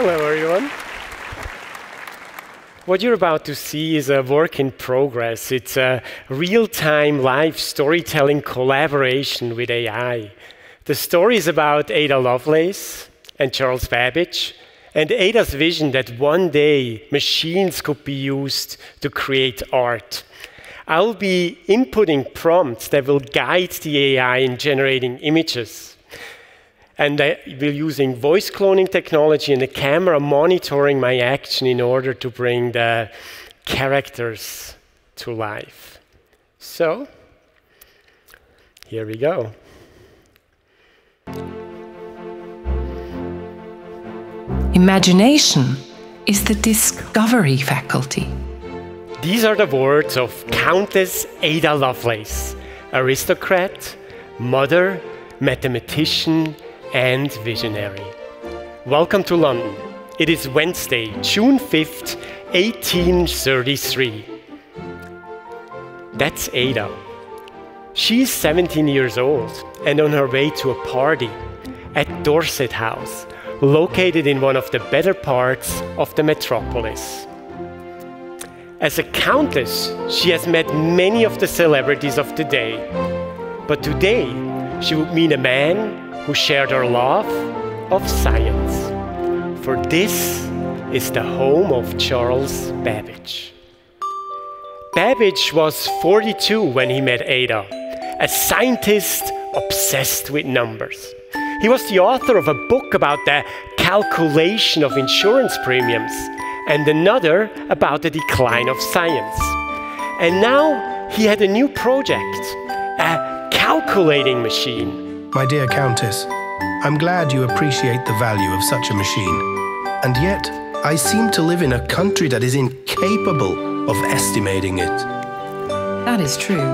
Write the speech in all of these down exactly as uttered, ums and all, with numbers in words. Hello, everyone. What you're about to see is a work in progress. It's a real-time live storytelling collaboration with A I. The story is about Ada Lovelace and Charles Babbage, and Ada's vision that one day machines could be used to create art. I'll be inputting prompts that will guide the A I in generating images. And I will using voice cloning technology and a camera monitoring my action in order to bring the characters to life. So, here we go. Imagination is the discovery faculty. These are the words of Countess Ada Lovelace, aristocrat, mother, mathematician, and visionary. Welcome to London. It is Wednesday, June fifth, eighteen thirty-three. That's Ada. She's seventeen years old and on her way to a party at Dorset House, located in one of the better parts of the metropolis. As a countess, she has met many of the celebrities of the day, but today she would meet a man who shared her love of science. For this is the home of Charles Babbage. Babbage was forty-two when he met Ada, a scientist obsessed with numbers. He was the author of a book about the calculation of insurance premiums and another about the decline of science. And now he had a new project, a calculating machine. My dear Countess, I'm glad you appreciate the value of such a machine. And yet, I seem to live in a country that is incapable of estimating it. That is true.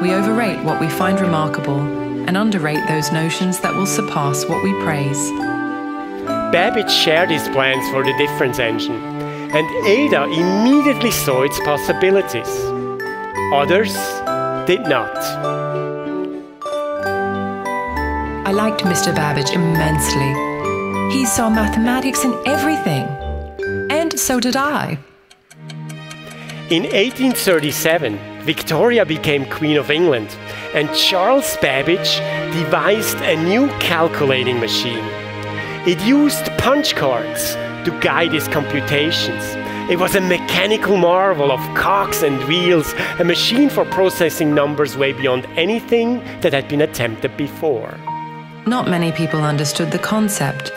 We overrate what we find remarkable and underrate those notions that will surpass what we praise. Babbage shared his plans for the Difference Engine, and Ada immediately saw its possibilities. Others did not. I liked Mister Babbage immensely. He saw mathematics in everything. And so did I. In eighteen thirty-seven, Victoria became Queen of England, and Charles Babbage devised a new calculating machine. It used punch cards to guide his computations. It was a mechanical marvel of cogs and wheels, a machine for processing numbers way beyond anything that had been attempted before. Not many people understood the concept.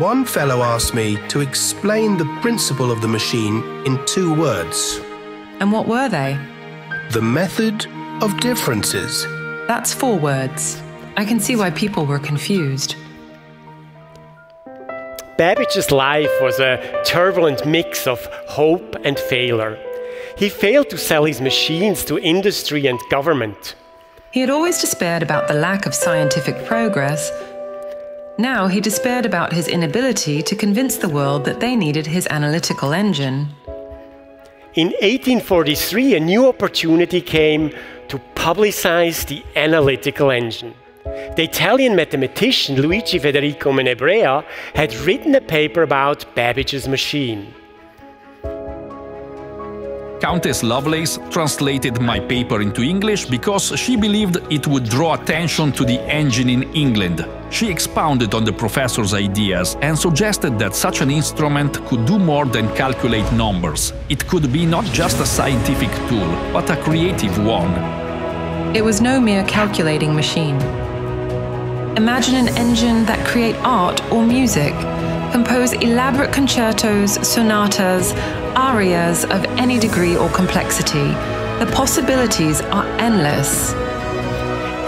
One fellow asked me to explain the principle of the machine in two words. And what were they? The method of differences. That's four words. I can see why people were confused. Babbage's life was a turbulent mix of hope and failure. He failed to sell his machines to industry and government. He had always despaired about the lack of scientific progress. Now he despaired about his inability to convince the world that they needed his analytical engine. In eighteen forty-three, a new opportunity came to publicize the analytical engine. The Italian mathematician Luigi Federico Menabrea had written a paper about Babbage's machine. Countess Lovelace translated my paper into English because she believed it would draw attention to the engine in England. She expounded on the professor's ideas and suggested that such an instrument could do more than calculate numbers. It could be not just a scientific tool, but a creative one. It was no mere calculating machine. Imagine an engine that creates art or music. Compose elaborate concertos, sonatas, arias of any degree or complexity. The possibilities are endless.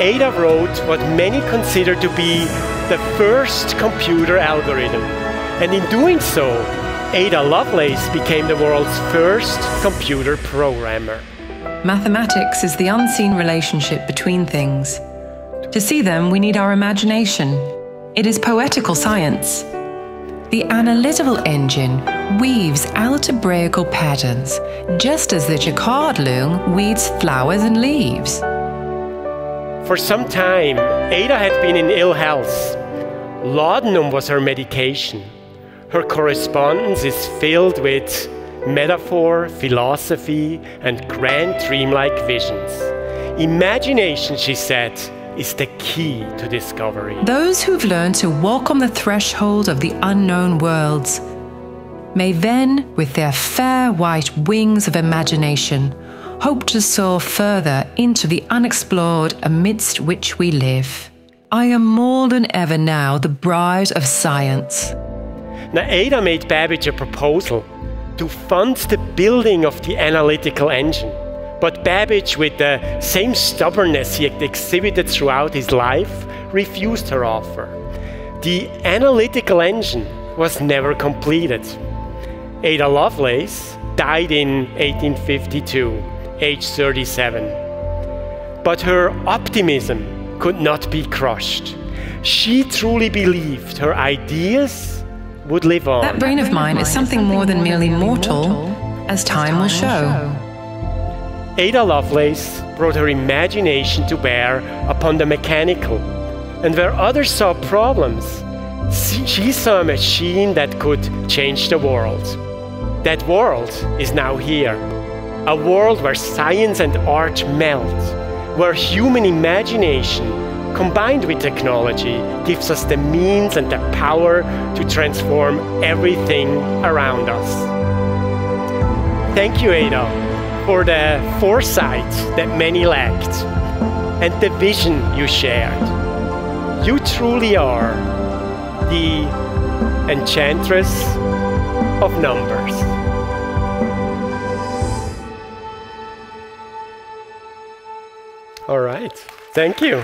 Ada wrote what many consider to be the first computer algorithm. And in doing so, Ada Lovelace became the world's first computer programmer. Mathematics is the unseen relationship between things. To see them, we need our imagination. It is poetical science. The analytical engine weaves algebraical patterns, just as the jacquard loom weaves flowers and leaves. For some time, Ada had been in ill health. Laudanum was her medication. Her correspondence is filled with metaphor, philosophy, and grand dreamlike visions. Imagination, she said, is the key to discovery. Those who've learned to walk on the threshold of the unknown worlds may then, with their fair white wings of imagination, hope to soar further into the unexplored amidst which we live. I am more than ever now the bride of science. Now, Ada made Babbage a proposal to fund the building of the analytical engine. But Babbage, with the same stubbornness he had exhibited throughout his life, refused her offer. The analytical engine was never completed. Ada Lovelace died in eighteen fifty-two, age thirty-seven. But her optimism could not be crushed. She truly believed her ideas would live on. That brain of mine is something more than merely mortal, as time will show. Ada Lovelace brought her imagination to bear upon the mechanical, and where others saw problems, she saw a machine that could change the world. That world is now here. A world where science and art melt, where human imagination, combined with technology, gives us the means and the power to transform everything around us. Thank you, Ada, for the foresight that many lacked, and the vision you shared. You truly are the enchantress of numbers. All right, thank you.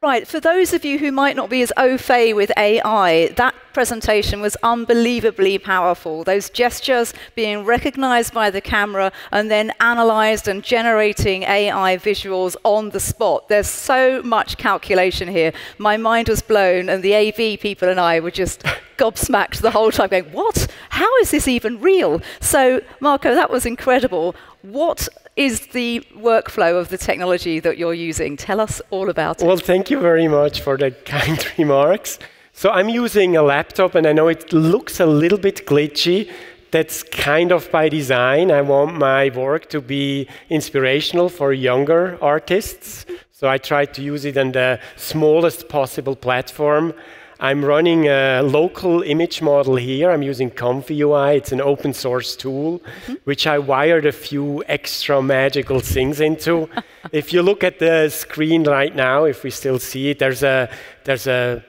Right, for those of you who might not be as au fait with A I, that presentation was unbelievably powerful. Those gestures being recognized by the camera and then analyzed and generating A I visuals on the spot. There's so much calculation here. My mind was blown, and the A V people and I were just gobsmacked the whole time going, what? How is this even real? So, Marco, that was incredible. What is the workflow of the technology that you're using? Tell us all about it. Well, thank you very much for the kind remarks. So I'm using a laptop, and I know it looks a little bit glitchy. That's kind of by design. I want my work to be inspirational for younger artists. So I try to use it on the smallest possible platform. I'm running a local image model here. I'm using Comfy U I. It's an open source tool, mm-hmm. which I wired a few extra magical things into. If you look at the screen right now, if we still see it, there's a, there's a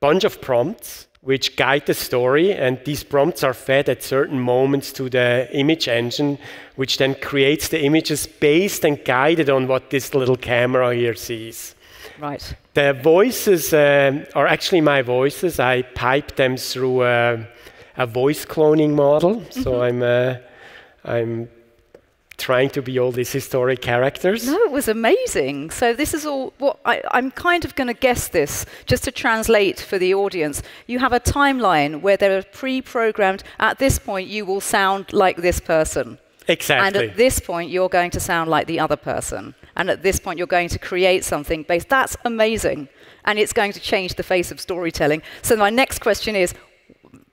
bunch of prompts which guide the story, and these prompts are fed at certain moments to the image engine, which then creates the images based and guided on what this little camera here sees. Right. The voices um, are actually my voices. I pipe them through a, a voice cloning model. Mm-hmm. So I'm, uh, I'm trying to be all these historic characters. No, it was amazing. So this is all, what I, I'm kind of going to guess this, just to translate for the audience. You have a timeline where there are pre-programmed, at this point you will sound like this person. Exactly. And at this point, you're going to sound like the other person. And at this point, you're going to create something based. That's amazing. And it's going to change the face of storytelling. So my next question is,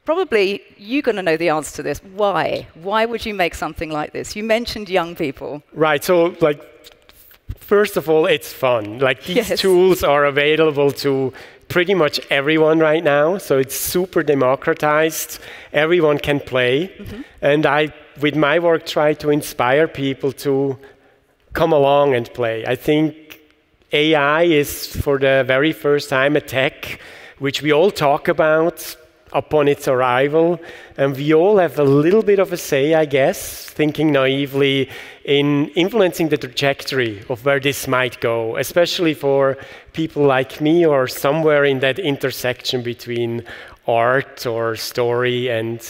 probably you're going to know the answer to this. Why? Why would you make something like this? You mentioned young people. Right. So, like, first of all, it's fun. Like, these yes. tools are available to pretty much everyone right now. So it's super democratized. Everyone can play. Mm-hmm. And I, with my work, try to inspire people to come along and play. I think A I is, for the very first time, a tech which we all talk about upon its arrival. And we all have a little bit of a say, I guess, thinking naively, in influencing the trajectory of where this might go, especially for people like me or somewhere in that intersection between art or story and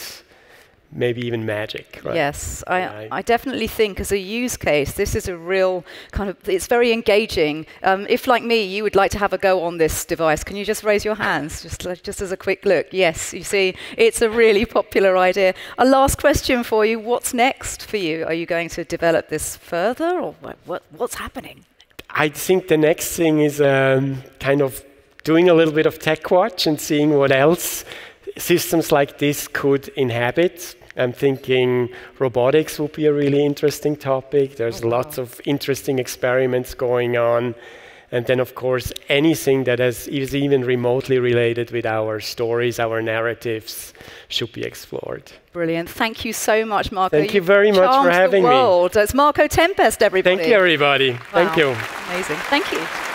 maybe even magic. Right? Yes, I, I, I definitely think as a use case, this is a real kind of, it's very engaging. Um, if like me, you would like to have a go on this device, can you just raise your hands, just, like, just as a quick look? Yes, you see, it's a really popular idea. A last question for you, what's next for you? Are you going to develop this further, or what, what's happening? I think the next thing is um, kind of doing a little bit of tech watch and seeing what else systems like this could inhabit. I'm thinking robotics would be a really interesting topic. There's oh, wow. lots of interesting experiments going on. And then, of course, anything that has, is even remotely related with our stories, our narratives, should be explored. Brilliant. Thank you so much, Marco. Thank you very much for having me. It's Marco Tempest, everybody. Thank you, everybody. Wow. Thank you. Amazing. Thank you.